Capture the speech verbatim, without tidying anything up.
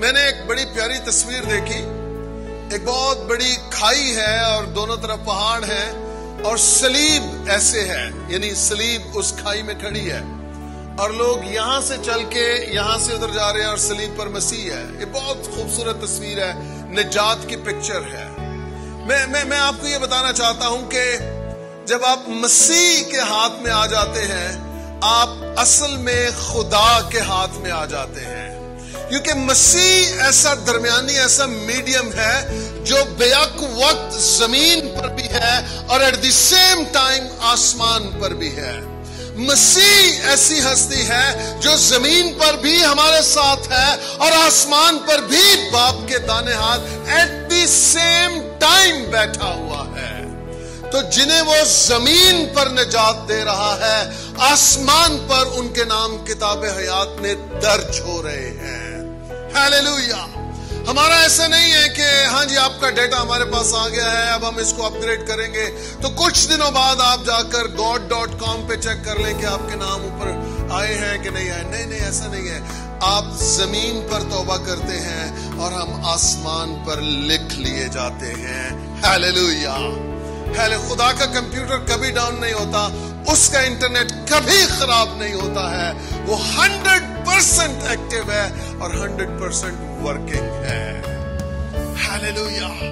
मैंने एक बड़ी प्यारी तस्वीर देखी, एक बहुत बड़ी खाई है और दोनों तरफ पहाड़ है और सलीब ऐसे है, यानी सलीब उस खाई में खड़ी है और लोग यहां से चल के यहां से उधर जा रहे हैं और सलीब पर मसीह है। ये बहुत खूबसूरत तस्वीर है, निजात की पिक्चर है। मैं मैं मैं आपको ये बताना चाहता हूं कि जब आप मसीह के हाथ में आ जाते हैं, आप असल में खुदा के हाथ में आ जाते हैं, क्योंकि मसीह ऐसा दरमियानी, ऐसा मीडियम है जो बेअक वक्त जमीन पर भी है और एट द सेम टाइम आसमान पर भी है। मसीह ऐसी हस्ती है जो जमीन पर भी हमारे साथ है और आसमान पर भी बाप के दाने हाथ एट द सेम टाइम बैठा हुआ है। तो जिन्हें वो जमीन पर निजात दे रहा है, आसमान पर उनके नाम किताब हयात में दर्ज हो रहे हैं। हालेलुया। हमारा ऐसा नहीं है कि हाँ जी आपका डेटा हमारे पास आ गया है, अब हम इसको अपग्रेड करेंगे, तो कुछ दिनों बाद आप जाकर गॉड डॉट कॉम पे चेक कर लें कि आपके नाम ऊपर आए हैं कि नहीं आए। नहीं नहीं, ऐसा नहीं है। आप जमीन पर तौबा करते हैं और हम आसमान पर लिख लिए जाते हैं। हालेलुया। हेले खुदा का कंप्यूटर कभी डाउन नहीं होता, उसका इंटरनेट कभी खराब नहीं होता है, वो हंड्रेड परसेंट एक्टिव है और हंड्रेड परसेंट वर्किंग है। हालेलुया।